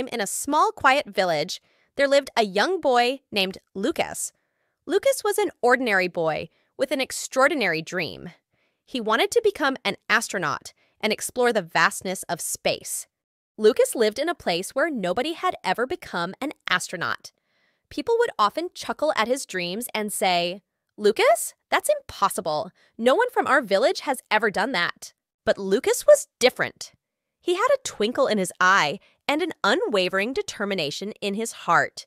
time in a small, quiet village, there lived a young boy named Lucas. Lucas was an ordinary boy with an extraordinary dream. He wanted to become an astronaut and explore the vastness of space. Lucas lived in a place where nobody had ever become an astronaut. People would often chuckle at his dreams and say, "Lucas, that's impossible. No one from our village has ever done that." But Lucas was different. He had a twinkle in his eye and an unwavering determination in his heart.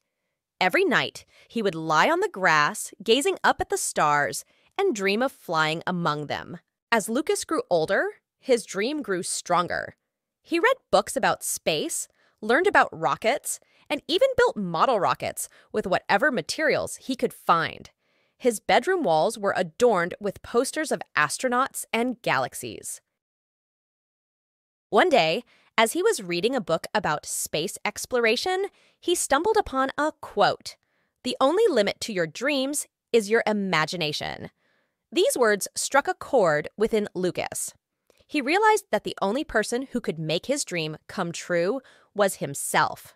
Every night, he would lie on the grass, gazing up at the stars, and dream of flying among them. As Lucas grew older, his dream grew stronger. He read books about space, learned about rockets, and even built model rockets with whatever materials he could find. His bedroom walls were adorned with posters of astronauts and galaxies. One day, as he was reading a book about space exploration, he stumbled upon a quote, "The only limit to your dreams is your imagination." These words struck a chord within Lucas. He realized that the only person who could make his dream come true was himself.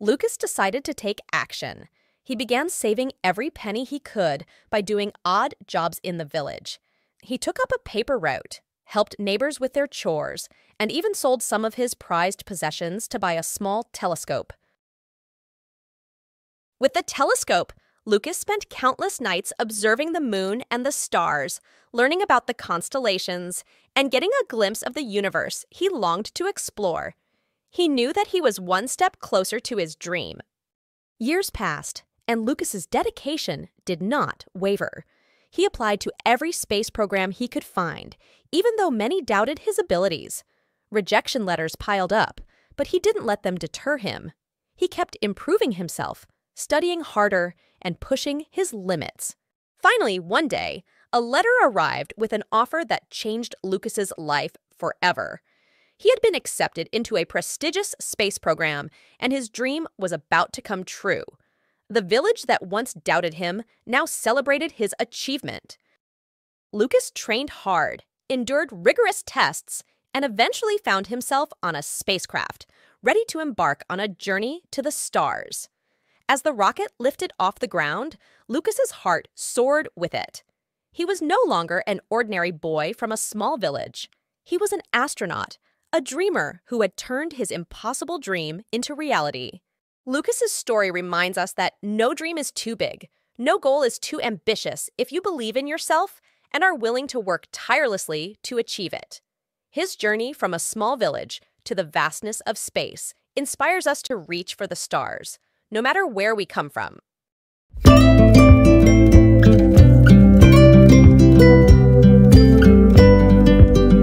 Lucas decided to take action. He began saving every penny he could by doing odd jobs in the village. He took up a paper route, helped neighbors with their chores, and even sold some of his prized possessions to buy a small telescope. With the telescope, Lucas spent countless nights observing the moon and the stars, learning about the constellations, and getting a glimpse of the universe he longed to explore. He knew that he was one step closer to his dream. Years passed, and Lucas's dedication did not waver. He applied to every space program he could find, even though many doubted his abilities. Rejection letters piled up, but he didn't let them deter him. He kept improving himself, studying harder, and pushing his limits. Finally, one day, a letter arrived with an offer that changed Lucas's life forever. He had been accepted into a prestigious space program, and his dream was about to come true. The village that once doubted him now celebrated his achievement. Lucas trained hard, endured rigorous tests, and eventually found himself on a spacecraft, ready to embark on a journey to the stars. As the rocket lifted off the ground, Lucas's heart soared with it. He was no longer an ordinary boy from a small village. He was an astronaut, a dreamer who had turned his impossible dream into reality. Lucas's story reminds us that no dream is too big, no goal is too ambitious if you believe in yourself and are willing to work tirelessly to achieve it. His journey from a small village to the vastness of space inspires us to reach for the stars, no matter where we come from.